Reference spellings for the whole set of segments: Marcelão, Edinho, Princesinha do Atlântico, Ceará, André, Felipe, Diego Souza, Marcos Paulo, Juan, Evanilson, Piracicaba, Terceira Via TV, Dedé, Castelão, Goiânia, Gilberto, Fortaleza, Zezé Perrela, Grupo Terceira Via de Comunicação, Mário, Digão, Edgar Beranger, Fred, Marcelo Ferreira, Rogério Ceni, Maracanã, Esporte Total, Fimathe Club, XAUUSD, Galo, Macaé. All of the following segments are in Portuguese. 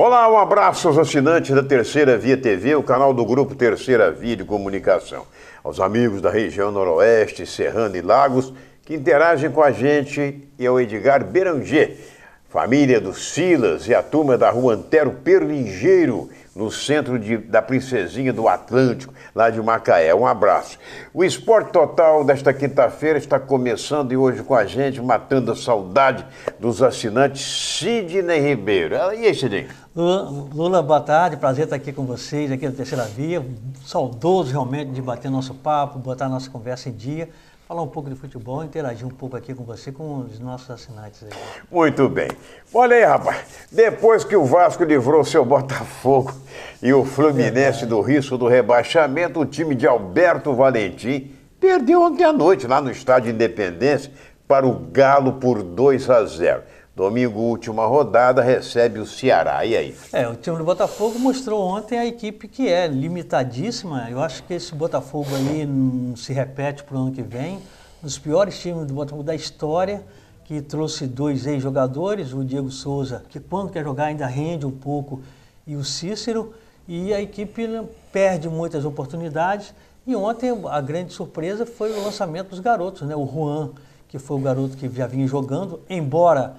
Olá, um abraço aos assinantes da Terceira Via TV, o canal do Grupo Terceira Via de Comunicação. Aos amigos da região noroeste, serrana e lagos, que interagem com a gente, é o Edgar Beranger, família do Silas e a turma da Rua Antero Perlingeiro, no centro da Princesinha do Atlântico, lá de Macaé. Um abraço. O Esporte Total desta quinta-feira está começando e hoje com a gente, matando a saudade dos assinantes, Sidney Ribeiro. E aí, Sidney? Lula, boa tarde, prazer estar aqui com vocês, aqui na Terceira Via. Saudoso realmente de bater nosso papo, botar a nossa conversa em dia, falar um pouco de futebol, interagir um pouco aqui com você, com os nossos assinantes aí. Muito bem. Olha aí, rapaz, depois que o Vasco livrou seu Botafogo e o Fluminense do risco do rebaixamento, o time de Alberto Valentim perdeu ontem à noite, lá no Estádio Independência, para o Galo por 2-0. Domingo, última rodada, recebe o Ceará. E aí? O time do Botafogo mostrou ontem a equipe que é limitadíssima. Eu acho que esse Botafogo aí não se repete para o ano que vem. Um dos piores times do Botafogo da história, que trouxe dois ex-jogadores, o Diego Souza, que quando quer jogar ainda rende um pouco, e o Cícero. E a equipe perde muitas oportunidades. E ontem a grande surpresa foi o lançamento dos garotos, né? O Juan, que foi o garoto que já vinha jogando, embora...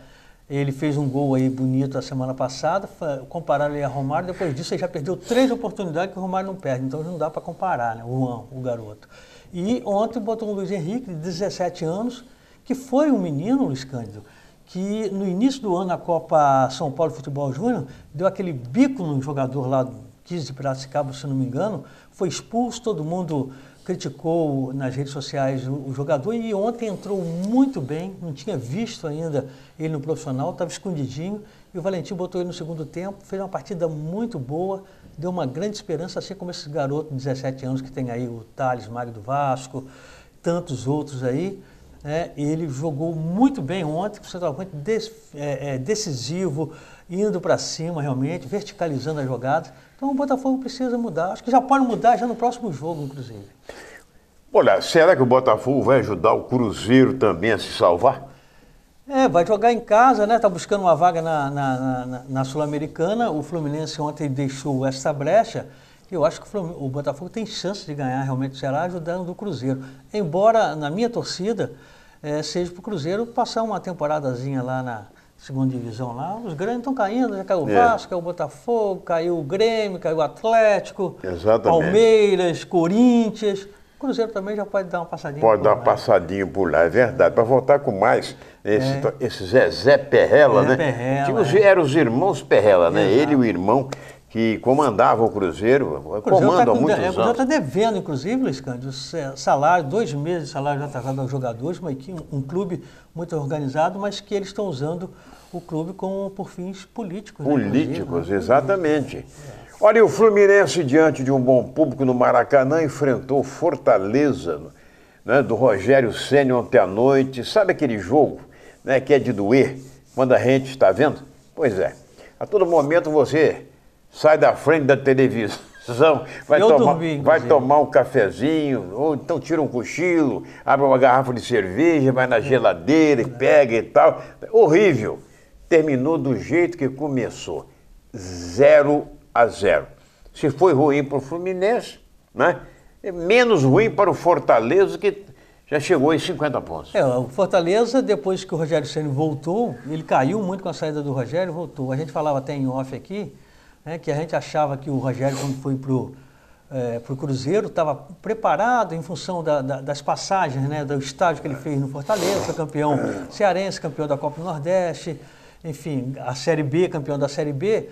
Ele fez um gol aí bonito a semana passada, compararam ele a Romário, depois disso ele já perdeu 3 oportunidades que o Romário não perde, então não dá para comparar, né? O garoto. E ontem botou o Luiz Henrique, de 17 anos, que foi um menino, Luiz Cândido, que no início do ano na Copa São Paulo de Futebol Júnior, deu aquele bico num jogador lá do 15 de Piracicaba, se não me engano, foi expulso, todo mundo criticou nas redes sociais o jogador e ontem entrou muito bem, não tinha visto ainda ele no profissional, estava escondidinho e o Valentim botou ele no segundo tempo, fez uma partida muito boa, deu uma grande esperança, assim como esses garotos de 17 anos que tem aí o Thales, Mário do Vasco, tantos outros aí, né? Ele jogou muito bem ontem, com centroavante decisivo, indo para cima realmente, verticalizando as jogadas. Então o Botafogo precisa mudar. Acho que já pode mudar já no próximo jogo, inclusive. Olha, será que o Botafogo vai ajudar o Cruzeiro também a se salvar? Vai jogar em casa, né? Está buscando uma vaga na Sul-Americana. O Fluminense ontem deixou essa brecha. Eu acho que o Botafogo tem chance de ganhar realmente o Ceará ajudando o Cruzeiro. Embora, na minha torcida, seja para o Cruzeiro passar uma temporadazinha lá na segunda divisão lá, os grandes estão caindo, já caiu o Vasco, caiu o Botafogo, caiu o Grêmio, caiu o Atlético, Palmeiras, Corinthians. O Cruzeiro também já pode dar uma passadinha por lá, é verdade. Para voltar com mais, esse Zezé Perrela, né? Eram os irmãos Perrela, né? Ele e o irmão que comandava o Cruzeiro, comanda há muitos anos. O Cruzeiro está devendo, inclusive, Luiz Cândido, salário, 2 meses de salário já atrasado aos jogadores, mas que um clube muito organizado, mas que eles estão usando o clube como por fins políticos. Políticos, né? Exatamente. Olha, o Fluminense, diante de um bom público no Maracanã, enfrentou Fortaleza, né, do Rogério Ceni ontem à noite. Sabe aquele jogo, né, que é de doer quando a gente está vendo? Pois é, a todo momento você... sai da frente da televisão, vai tomar um cafezinho, ou então tira um cochilo, abre uma garrafa de cerveja, vai na geladeira e pega e tal. Horrível. Terminou do jeito que começou. 0-0. Se foi ruim para o Fluminense, né? É menos ruim para o Fortaleza, que já chegou em 50 pontos. O Fortaleza, depois que o Rogério Ceni voltou, ele caiu muito com a saída do Rogério, voltou. A gente falava até em off aqui, que a gente achava que o Rogério, quando foi para o Cruzeiro, estava preparado em função das passagens, né, do estágio que ele fez no Fortaleza, foi campeão cearense, campeão da Copa do Nordeste, enfim, a Série B, campeão da Série B,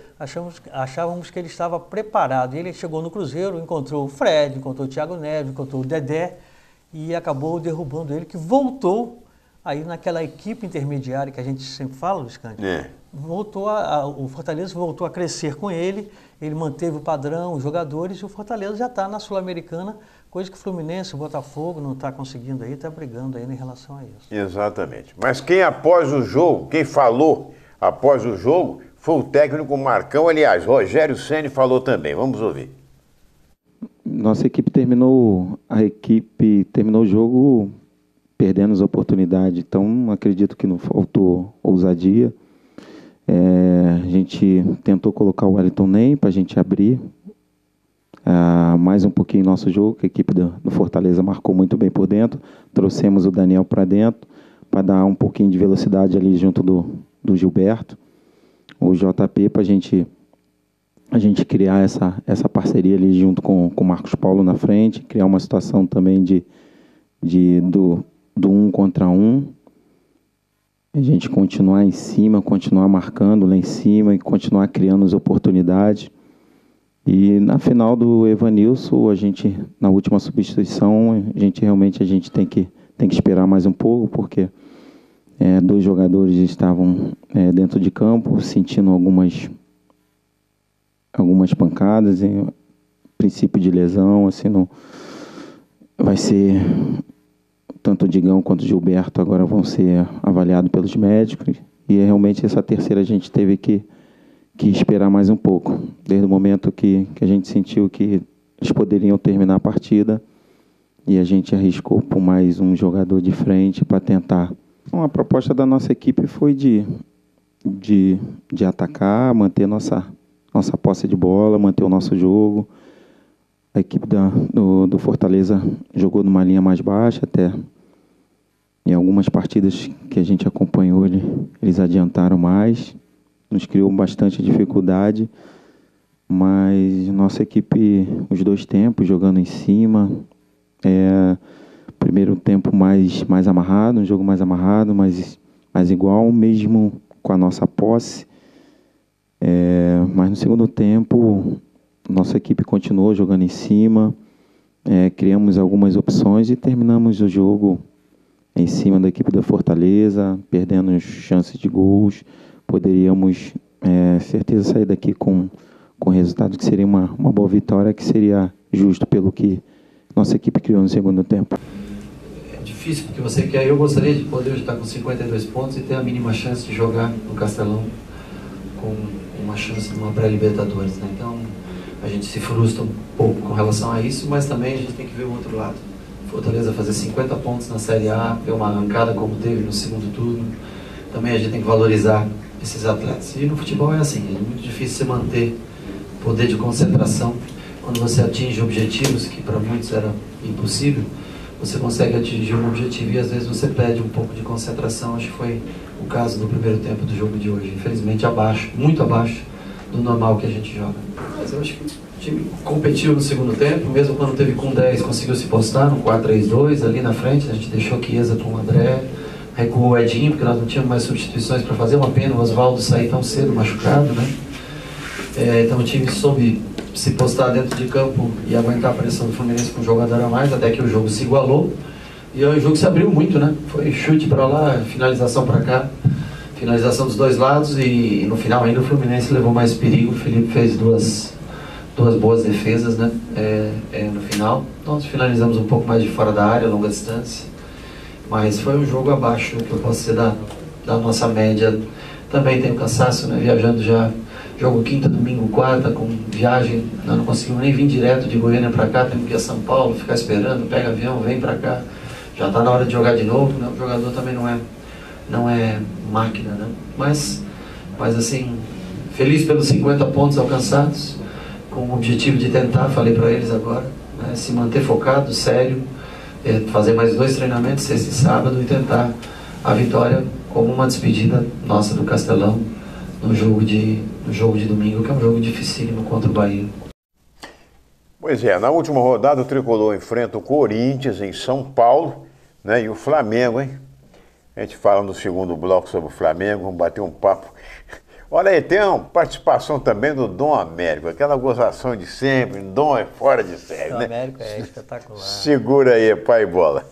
achávamos que ele estava preparado. E ele chegou no Cruzeiro, encontrou o Fred, encontrou o Thiago Neves, encontrou o Dedé e acabou derrubando ele, que voltou aí naquela equipe intermediária que a gente sempre fala, Luiz Cândido. O Fortaleza voltou a crescer com ele, ele manteve o padrão, os jogadores, e o Fortaleza já está na Sul-Americana, coisa que o Fluminense, o Botafogo não está conseguindo aí, está brigando aí em relação a isso. Exatamente. Mas quem falou após o jogo foi o técnico Marcão, aliás, Rogério Ceni falou também, vamos ouvir. Nossa equipe terminou o jogo perdendo as oportunidades, então acredito que não faltou ousadia. A gente tentou colocar o Wellington Ney para a gente abrir mais um pouquinho nosso jogo, que a equipe do Fortaleza marcou muito bem por dentro. Trouxemos o Daniel para dentro para dar um pouquinho de velocidade ali junto do Gilberto, o JP, para a gente criar essa parceria ali junto com o Marcos Paulo na frente, criar uma situação também do 1 contra 1. A gente continuar em cima, continuar marcando lá em cima e continuar criando as oportunidades. E na final do Evanilson, a gente, na última substituição, a gente tem que esperar mais um pouco, porque dois jogadores estavam dentro de campo, sentindo algumas pancadas, em princípio de lesão, assim, não vai ser. Tanto o Digão quanto o Gilberto agora vão ser avaliados pelos médicos. E realmente essa terceira a gente teve que esperar mais um pouco. Desde o momento que a gente sentiu que eles poderiam terminar a partida, e a gente arriscou por mais um jogador de frente para tentar. Então, a proposta da nossa equipe foi de atacar, manter nossa posse de bola, manter o nosso jogo. A equipe do Fortaleza jogou numa linha mais baixa, até em algumas partidas que a gente acompanhou, eles adiantaram mais, nos criou bastante dificuldade, mas nossa equipe, os dois tempos, jogando em cima, primeiro tempo mais amarrado, um jogo mais amarrado, mais igual, mesmo com a nossa posse, mas no segundo tempo, nossa equipe continuou jogando em cima, criamos algumas opções e terminamos o jogo em cima da equipe da Fortaleza, perdendo chances de gols. Poderíamos, certeza, sair daqui com resultado que seria uma boa vitória, que seria justo pelo que nossa equipe criou no segundo tempo. É difícil, porque você quer. Eu gostaria de poder estar com 52 pontos e ter a mínima chance de jogar no Castelão com uma chance de uma pré-Libertadores, né? Então, a gente se frustra um pouco com relação a isso, mas também a gente tem que ver o outro lado. Fortaleza fazer 50 pontos na Série A, ter uma arrancada como teve no segundo turno. Também a gente tem que valorizar esses atletas. E no futebol é assim, é muito difícil você manter poder de concentração. Quando você atinge objetivos, que para muitos era impossível, você consegue atingir um objetivo e às vezes você perde um pouco de concentração. Acho que foi o caso do primeiro tempo do jogo de hoje. Infelizmente abaixo, muito abaixo do normal que a gente joga. Mas eu acho que o time competiu no segundo tempo, mesmo quando teve com 10, conseguiu se postar no 4-3-2 ali na frente. A gente deixou Chiesa com o André, recuou o Edinho, porque nós não tínhamos mais substituições para fazer. Uma pena o Oswaldo sair tão cedo, machucado, né? Então o time soube se postar dentro de campo e aguentar a pressão do Fluminense com um jogador a mais, até que o jogo se igualou. E o jogo se abriu muito, né? Foi chute para lá, finalização para cá. Finalização dos dois lados e no final ainda o Fluminense levou mais perigo. O Felipe fez duas boas defesas, né? No final. Nós finalizamos um pouco mais de fora da área, longa distância. Mas foi um jogo abaixo que eu posso dizer da nossa média. Também tem o cansaço, né? Viajando já. Jogo quinta, domingo, quarta, com viagem. Nós não conseguimos nem vir direto de Goiânia para cá. Temos que ir a São Paulo, ficar esperando, pega avião, vem para cá. Já está na hora de jogar de novo, né? O jogador também não é máquina, né? Mas assim, feliz pelos 50 pontos alcançados, com o objetivo de tentar, falei para eles agora, né, se manter focado, sério, fazer mais 2 treinamentos, sexta e sábado, e tentar a vitória como uma despedida nossa do Castelão no jogo de domingo, que é um jogo dificílimo contra o Bahia. Pois é, na última rodada o Tricolor enfrenta o Corinthians em São Paulo, né, e o Flamengo, hein? A gente fala no segundo bloco sobre o Flamengo, vamos bater um papo. Olha aí, tem uma participação também do Dom Américo, aquela gozação de sempre, Dom é fora de série, né? Dom Américo é espetacular. Segura aí, pai bola.